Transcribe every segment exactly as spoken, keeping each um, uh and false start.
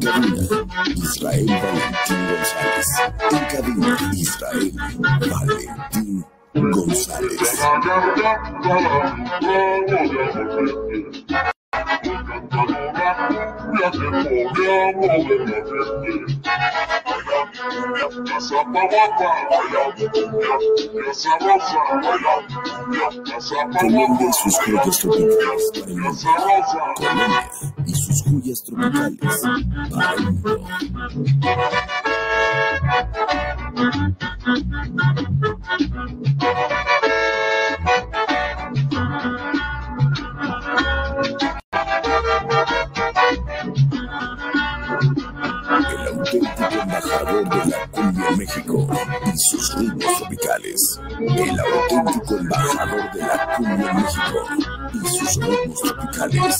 Gonzalez, en cabina Israel Valentin González. Colombia sus joyas tropicales para el mundo. Colombia y sus joyas tropicales para el mundo. El auténtico embajador de la cumbia en México y sus ritmos tropicales. El auténtico embajador de la cumbia en México y sus ritmos tropicales.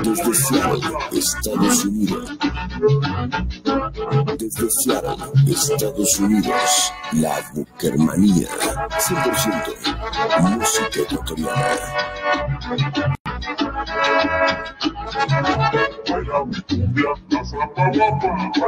Desde Seattle, Estados Unidos. Desde Seattle, Estados Unidos. La Bukermanía. cien por ciento música ecuatoriana. Siempre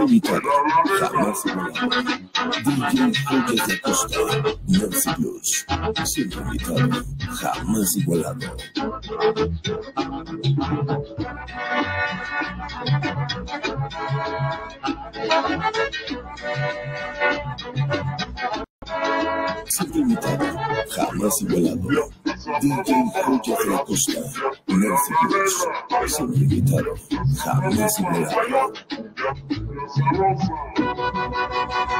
invitada, jamás igualada. D J Joyas de Acosta, Nancy Blues. Siempre invitada, jamás igualado. Siempre invitado, jamás igualado. D J Joyas de la Costa, Nancy Blues. Siempre invitado, jamás igualado.